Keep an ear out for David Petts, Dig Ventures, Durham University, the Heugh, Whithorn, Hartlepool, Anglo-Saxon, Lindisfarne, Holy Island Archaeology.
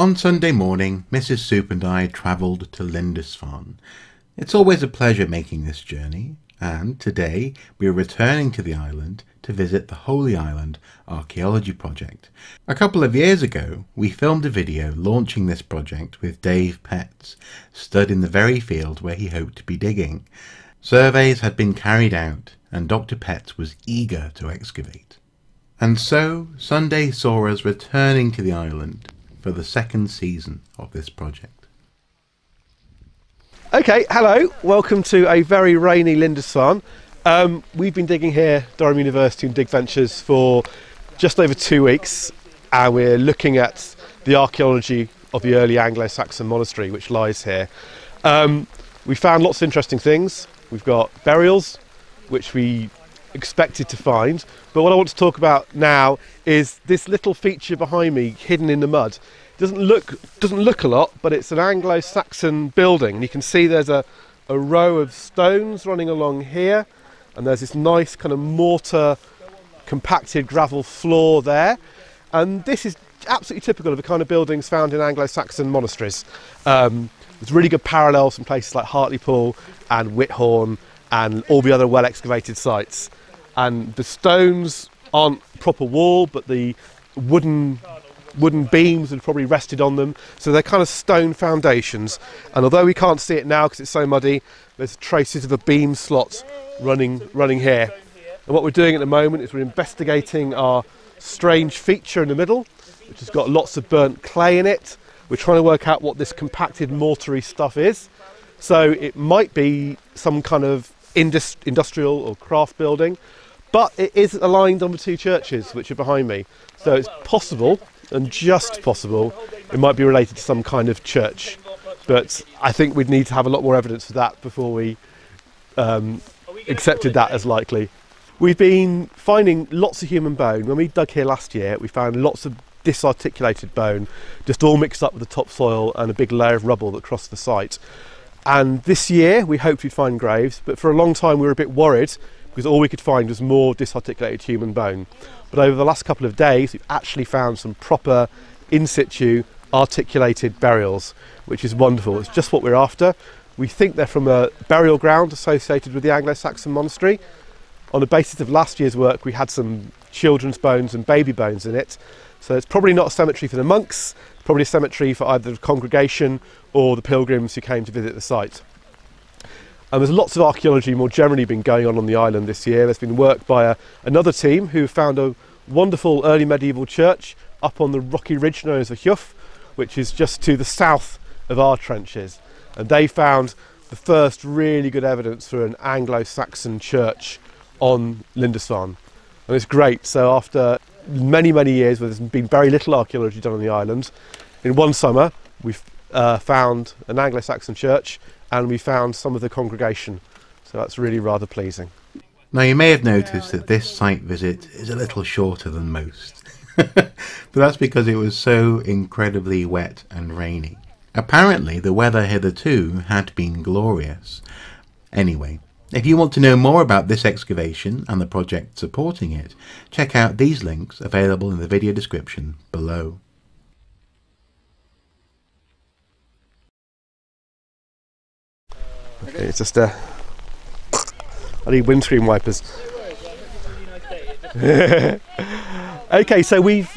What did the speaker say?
On Sunday morning, Mrs. Soup and I travelled to Lindisfarne. It's always a pleasure making this journey, and today we are returning to the island to visit the Holy Island Archaeology project. A couple of years ago, we filmed a video launching this project with Dave Petts, stood in the very field where he hoped to be digging. Surveys had been carried out, and Dr. Petts was eager to excavate. And so, Sunday saw us returning to the island for the second season of this project. Okay, hello, welcome to a very rainy Lindisfarne. We've been digging here, Durham University and Dig Ventures, for just over 2 weeks, and we're looking at the archaeology of the early Anglo-Saxon monastery which lies here. We found lots of interesting things. We've got burials, which we expected to find, but what I want to talk about now is this little feature behind me hidden in the mud. Doesn't look a lot, but it's an Anglo-Saxon building. You can see there's a row of stones running along here, and there's this nice kind of mortar compacted gravel floor there, and this is absolutely typical of the kind of buildings found in Anglo-Saxon monasteries. There's really good parallels from places like Hartlepool and Whithorn and all the other well excavated sites, and the stones aren't proper wall, but the wooden beams had probably rested on them, so they're kind of stone foundations. And although we can't see it now because it's so muddy, there's traces of a beam slot running here. And what we're doing at the moment is we're investigating our strange feature in the middle, which has got lots of burnt clay in it. We're trying to work out what this compacted mortary stuff is. So it might be some kind of industrial or craft building, but it is aligned on the two churches which are behind me, so it's possible, and just possible, it might be related to some kind of church. But I think we'd need to have a lot more evidence for that before we accepted that as likely. We've been finding lots of human bone. When we dug here last year, we found lots of disarticulated bone, just all mixed up with the topsoil and a big layer of rubble that crossed the site. And this year we hoped we'd find graves, but for a long time we were a bit worried because all we could find was more disarticulated human bone. But over the last couple of days we've actually found some proper in situ articulated burials, which is wonderful. It's just what we're after. We think they're from a burial ground associated with the Anglo-Saxon monastery. On the basis of last year's work, we had some children's bones and baby bones in it, so it's probably not a cemetery for the monks, probably a cemetery for either the congregation or the pilgrims who came to visit the site. And there's lots of archaeology more generally been going on the island this year. There's been work by another team who found a wonderful early medieval church up on the rocky ridge known as the Heugh, which is just to the south of our trenches. And they found the first really good evidence for an Anglo-Saxon church on Lindisfarne. And it's great. So after many years where there's been very little archaeology done on the island, in one summer we've found an Anglo-Saxon church, and we found some of the congregation, so that's really rather pleasing. Now, you may have noticed that this site visit is a little shorter than most but that's because it was so incredibly wet and rainy. Apparently the weather hitherto had been glorious. Anyway, if you want to know more about this excavation and the project supporting it, check out these links available in the video description below. Okay, it's just I need windscreen wipers. Okay, so we've